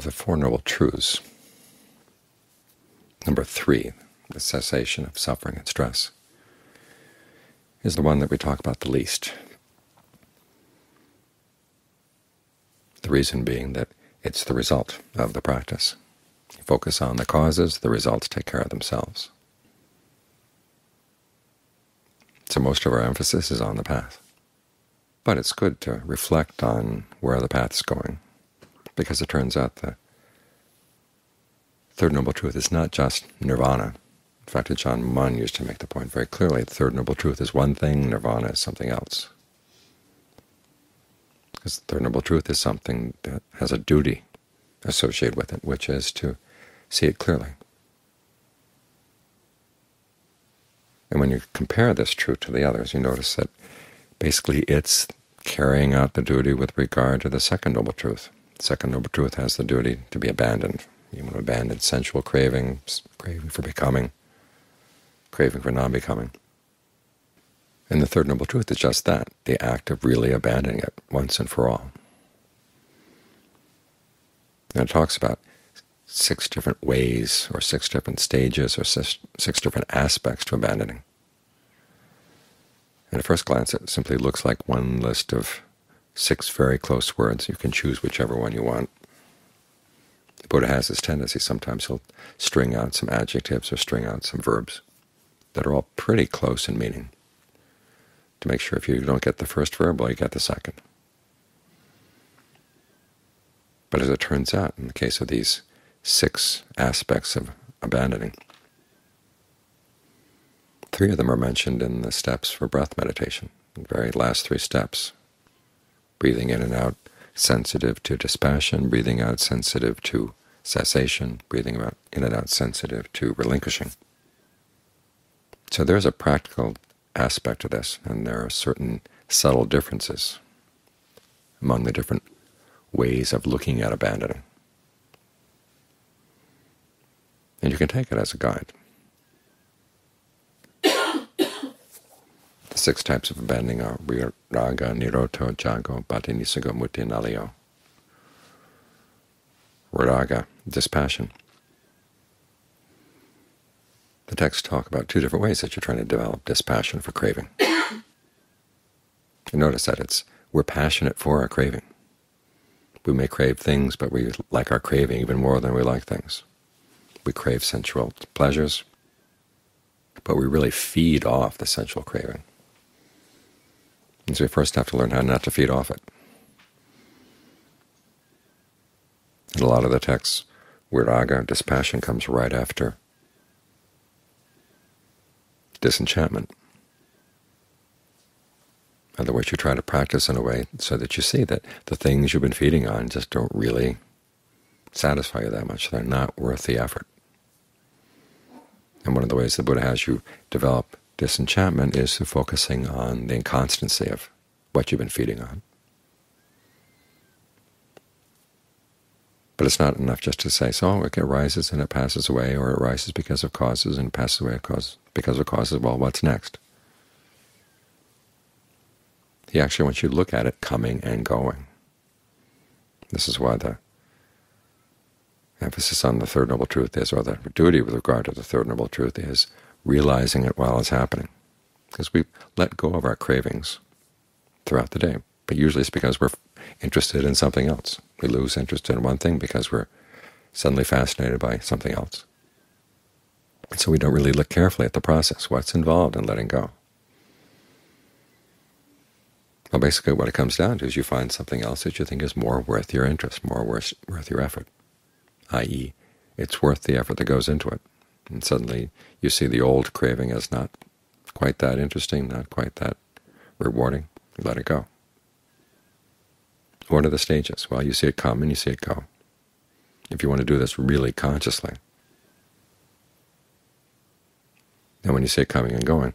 of the Four Noble Truths. Number 3, the cessation of suffering and stress, is the one that we talk about the least. The reason being that it's the result of the practice. You focus on the causes, the results take care of themselves. So most of our emphasis is on the path. But it's good to reflect on where the path's going, because it turns out the Third Noble Truth is not just nirvana. In fact, John Munn used to make the point very clearly, the Third Noble Truth is one thing, nirvana is something else. Because the Third Noble Truth is something that has a duty associated with it, which is to see it clearly. And when you compare this truth to the others, you notice that basically it's carrying out the duty with regard to the Second Noble Truth. The Second Noble Truth has the duty to be abandoned. You want to abandon sensual cravings, craving for becoming, craving for non-becoming. And the Third Noble Truth is just that, the act of really abandoning it once and for all. And it talks about 6 different ways, or 6 different stages, or 6 different aspects to abandoning. And at first glance it simply looks like one list of 6 very close words. You can choose whichever one you want. The Buddha has this tendency. Sometimes he'll string out some adjectives or string out some verbs that are all pretty close in meaning, to make sure if you don't get the first verb, well, you get the second. But as it turns out, in the case of these 6 aspects of abandoning, 3 of them are mentioned in the steps for breath meditation, the very last 3 steps: breathing in and out, sensitive to dispassion; breathing out, sensitive to cessation; breathing in and out, sensitive to relinquishing. So there's a practical aspect of this, and there are certain subtle differences among the different ways of looking at abandoning. And you can take it as a guide. The 6 types of abandoning are virāga, nirodha, jago, paṭinissagga, mutti, naliyo. Virāga, dispassion. The texts talk about 2 different ways that you're trying to develop dispassion for craving. You notice that it's we're passionate for our craving. We may crave things, but we like our craving even more than we like things. We crave sensual pleasures, but we really feed off the sensual craving. And so we first have to learn how not to feed off it. In a lot of the texts, virāga, dispassion, comes right after disenchantment. In other words, you try to practice in a way so that you see that the things you've been feeding on just don't really satisfy you that much. They're not worth the effort. And one of the ways the Buddha has you develop disenchantment is through focusing on the inconstancy of what you've been feeding on. But it's not enough just to say, so it arises and it passes away, or it arises because of causes and passes away because of causes. Well, what's next? He actually wants you to look at it coming and going. This is why the emphasis on the Third Noble Truth is, or the duty with regard to the Third Noble Truth is, realizing it while it's happening. Because we let go of our cravings throughout the day, but usually it's because we're interested in something else. We lose interest in one thing because we're suddenly fascinated by something else. And so we don't really look carefully at the process, what's involved in letting go. Well, basically what it comes down to is you find something else that you think is more worth your interest, more worth your effort, i.e., it's worth the effort that goes into it. And suddenly you see the old craving as not quite that interesting, not quite that rewarding. You let it go. What are the stages? Well, you see it come and you see it go. If you want to do this really consciously. And when you see it coming and going,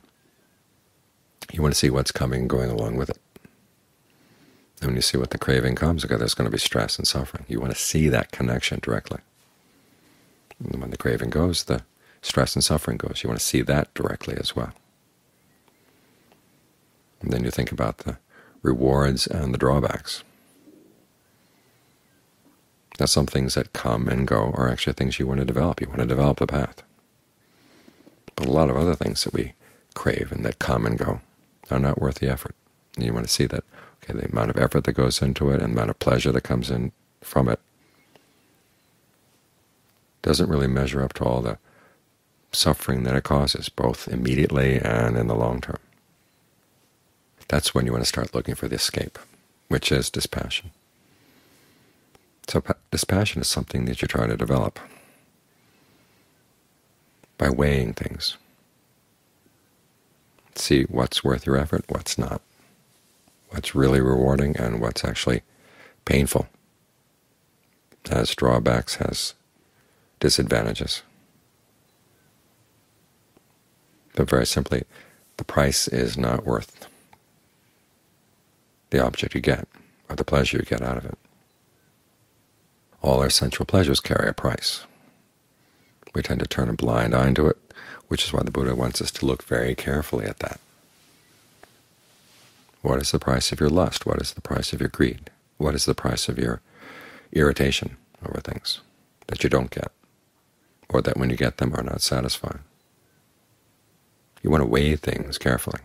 you want to see what's coming and going along with it. And when you see what the craving comes, okay, there's going to be stress and suffering. You want to see that connection directly. And when the craving goes, the stress and suffering goes. You want to see that directly as well. And then you think about the rewards and the drawbacks. Now, some things that come and go are actually things you want to develop. You want to develop a path. But a lot of other things that we crave and that come and go are not worth the effort. And you want to see that, okay, the amount of effort that goes into it and the amount of pleasure that comes in from it doesn't really measure up to all the suffering that it causes, both immediately and in the long term. That's when you want to start looking for the escape, which is dispassion. So dispassion is something that you try to develop by weighing things. See what's worth your effort, what's not, what's really rewarding, and what's actually painful, has drawbacks, has disadvantages. But very simply, the price is not worth the object you get or the pleasure you get out of it. All our sensual pleasures carry a price. We tend to turn a blind eye to it, which is why the Buddha wants us to look very carefully at that. What is the price of your lust? What is the price of your greed? What is the price of your irritation over things that you don't get, or that when you get them are not satisfying? You want to weigh things carefully.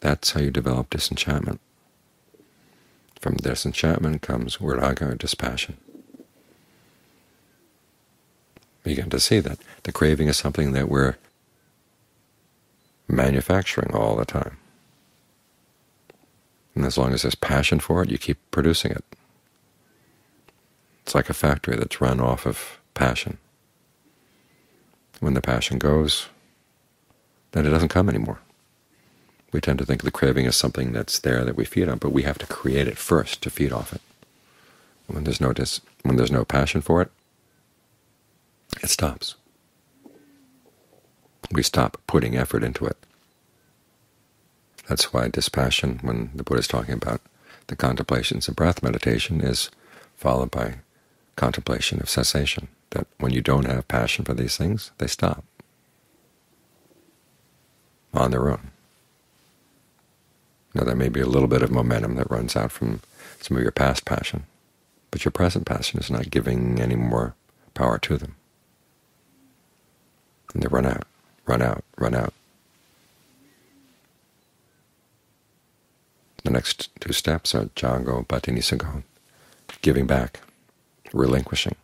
That's how you develop disenchantment. From disenchantment comes virāga, or dispassion. You begin to see that the craving is something that we're manufacturing all the time. And as long as there's passion for it, you keep producing it. It's like a factory that's run off of passion. When the passion goes, then it doesn't come anymore. We tend to think of the craving as something that's there that we feed on, but we have to create it first to feed off it. When there's no passion for it, it stops. We stop putting effort into it. That's why dispassion, when the Buddha is talking about the contemplations of breath meditation, is followed by contemplation of cessation, that when you don't have passion for these things, they stop on their own. Now, there may be a little bit of momentum that runs out from some of your past passion, but your present passion is not giving any more power to them. And they run out, run out, run out. The next two steps are jago, paṭinissagga, giving back, relinquishing.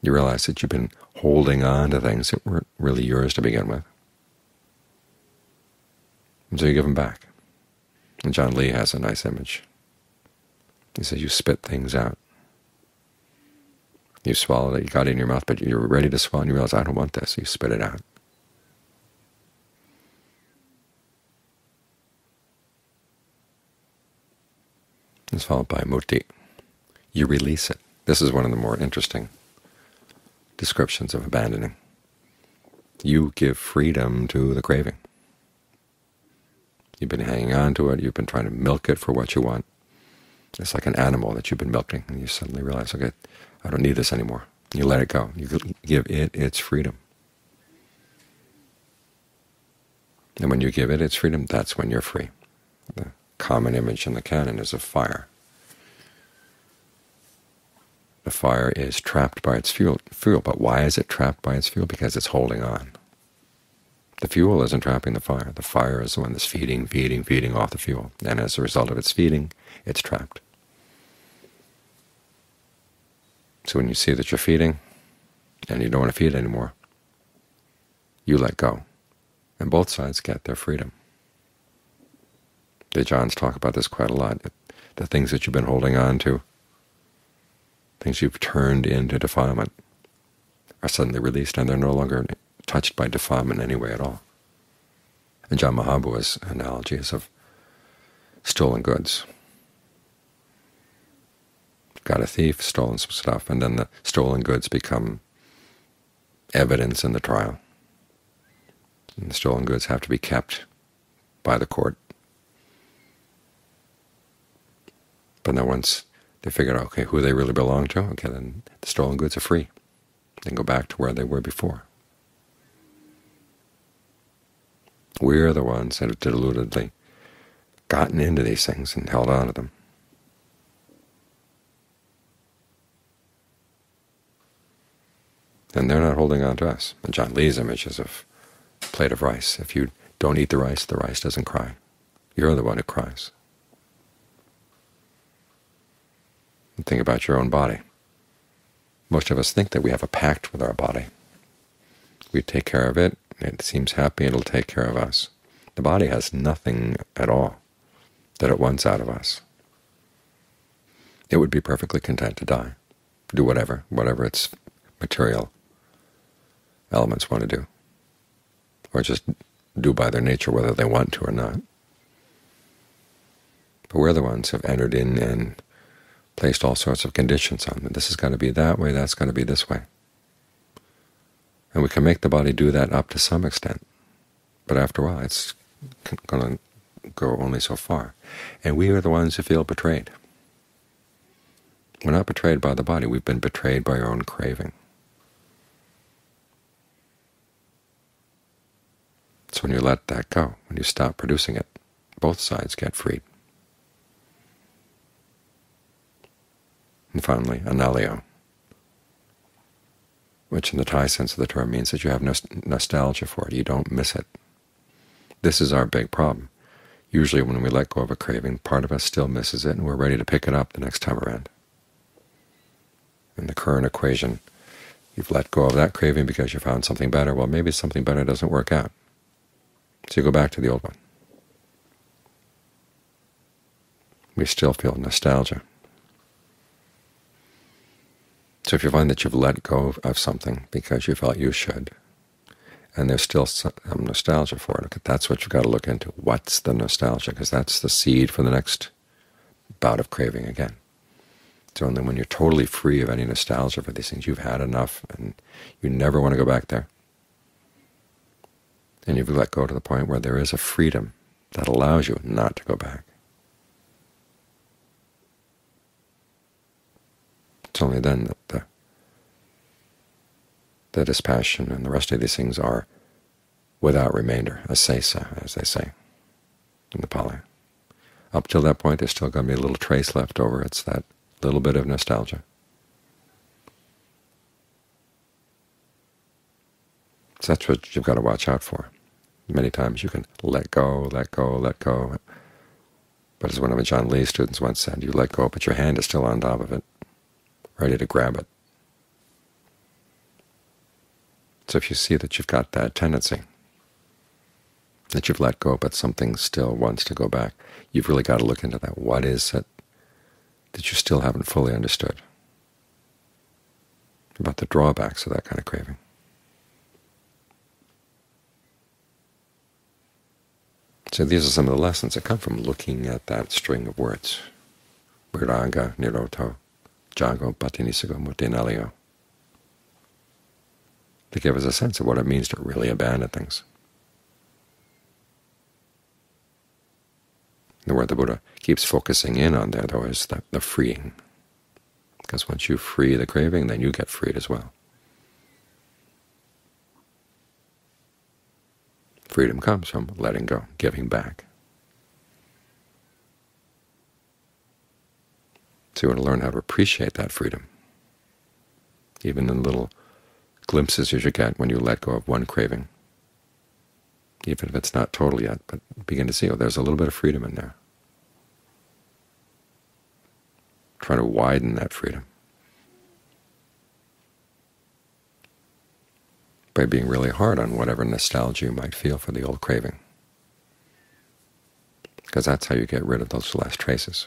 You realize that you've been holding on to things that weren't really yours to begin with. And so you give them back. And John Lee has a nice image. He says you spit things out. You swallowed it, you got it in your mouth, but you're ready to swallow, and you realize, I don't want this. You spit it out. It's followed by mutti. You release it. This is one of the more interesting descriptions of abandoning. You give freedom to the craving. You've been hanging on to it, you've been trying to milk it for what you want. It's like an animal that you've been milking, and you suddenly realize, okay, I don't need this anymore. You let it go. You give it its freedom. And when you give it its freedom, that's when you're free. The common image in the canon is of fire. The fire is trapped by its fuel, but why is it trapped by its fuel? Because it's holding on. The fuel isn't trapping the fire. The fire is the one that's feeding, feeding, feeding off the fuel. And as a result of its feeding, it's trapped. So when you see that you're feeding and you don't want to feed anymore, you let go. And both sides get their freedom. The Johns talk about this quite a lot. The things that you've been holding on to, things you've turned into defilement, are suddenly released, and they're no longer touched by defilement in any way at all. And John Mahaprabhu's analogy is of stolen goods. Got a thief, stolen some stuff, and then the stolen goods become evidence in the trial. And the stolen goods have to be kept by the court. But now once they figure out, okay, who they really belong to, okay, then the stolen goods are free. They can go back to where they were before. We're the ones that have deludedly gotten into these things and held on to them. then they're not holding on to us. And John Lee's image is of a plate of rice. If you don't eat the rice doesn't cry. You're the one who cries. And think about your own body. Most of us think that we have a pact with our body. We take care of it, it seems happy, it'll take care of us. The body has nothing at all that it wants out of us. It would be perfectly content to die, do whatever its material elements want to do, or just do by their nature whether they want to or not. But we're the ones who have entered in and placed all sorts of conditions on them. This is going to be that way, that's going to be this way. And we can make the body do that up to some extent, but after a while it's going to go only so far. And we are the ones who feel betrayed. We're not betrayed by the body, we've been betrayed by our own craving. So when you let that go, when you stop producing it, both sides get freed. And finally, naliyo, which in the Thai sense of the term means that you have nostalgia for it, you don't miss it. This is our big problem. Usually when we let go of a craving, part of us still misses it, and we're ready to pick it up the next time around. In the current equation, you've let go of that craving because you found something better. Well, maybe something better doesn't work out, so you go back to the old one. We still feel nostalgia. So if you find that you've let go of something because you felt you should, and there's still some nostalgia for it, okay, that's what you've got to look into. What's the nostalgia? Because that's the seed for the next bout of craving again. So only when you're totally free of any nostalgia for these things, you've had enough and you never want to go back there, and you've let go to the point where there is a freedom that allows you not to go back. It's only then that the dispassion and the rest of these things are without remainder, asesa, as they say in the Pali. Up till that point, there's still going to be a little trace left over. It's that little bit of nostalgia. So that's what you've got to watch out for. Many times you can let go, let go, let go. But as one of John Lee's students once said, you let go, but your hand is still on top of it, ready to grab it. So if you see that you've got that tendency, that you've let go, but something still wants to go back, you've really got to look into that. What is it that you still haven't fully understood about the drawbacks of that kind of craving? So these are some of the lessons that come from looking at that string of words: virāga, nirodha, jago, paṭinissagga, mutti, naliyo, to give us a sense of what it means to really abandon things. The word the Buddha keeps focusing in on there, though, is the freeing. Because once you free the craving, then you get freed as well. Freedom comes from letting go, giving back. So you want to learn how to appreciate that freedom, even in little glimpses as you get when you let go of one craving. Even if it's not total yet, but begin to see, oh, there's a little bit of freedom in there. Try to widen that freedom by being really hard on whatever nostalgia you might feel for the old craving, because that's how you get rid of those last traces.